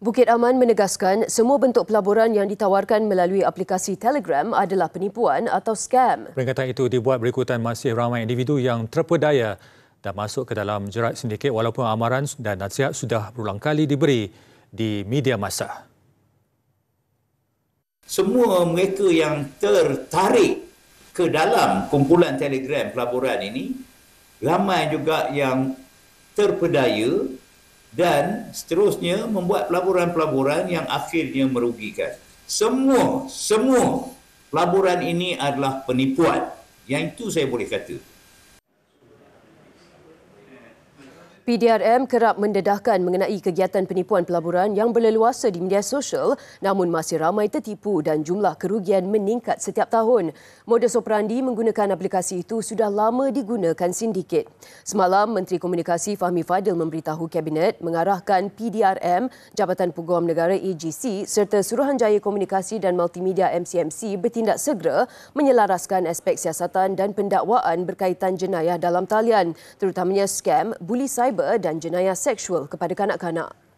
Bukit Aman menegaskan semua bentuk pelaburan yang ditawarkan melalui aplikasi Telegram adalah penipuan atau skam. Peringatan itu dibuat berikutan masih ramai individu yang terpedaya dan masuk ke dalam jerat sindiket walaupun amaran dan nasihat sudah berulang kali diberi di media massa. Semua mereka yang tertarik ke dalam kumpulan Telegram pelaburan ini, ramai juga yang terpedaya dan seterusnya membuat pelaburan-pelaburan yang akhirnya merugikan. Semua pelaburan ini adalah penipuan. Yang itu saya boleh kata. PDRM kerap mendedahkan mengenai kegiatan penipuan pelaburan yang berleluasa di media sosial, namun masih ramai tertipu dan jumlah kerugian meningkat setiap tahun. Modus operandi menggunakan aplikasi itu sudah lama digunakan sindiket. Semalam, Menteri Komunikasi Fahmi Fadzil memberitahu Kabinet mengarahkan PDRM, Jabatan Peguam Negara AGC serta Suruhanjaya Komunikasi dan Multimedia MCMC bertindak segera menyelaraskan aspek siasatan dan pendakwaan berkaitan jenayah dalam talian, terutamanya skam, buli cyber dan jenayah seksual kepada kanak-kanak.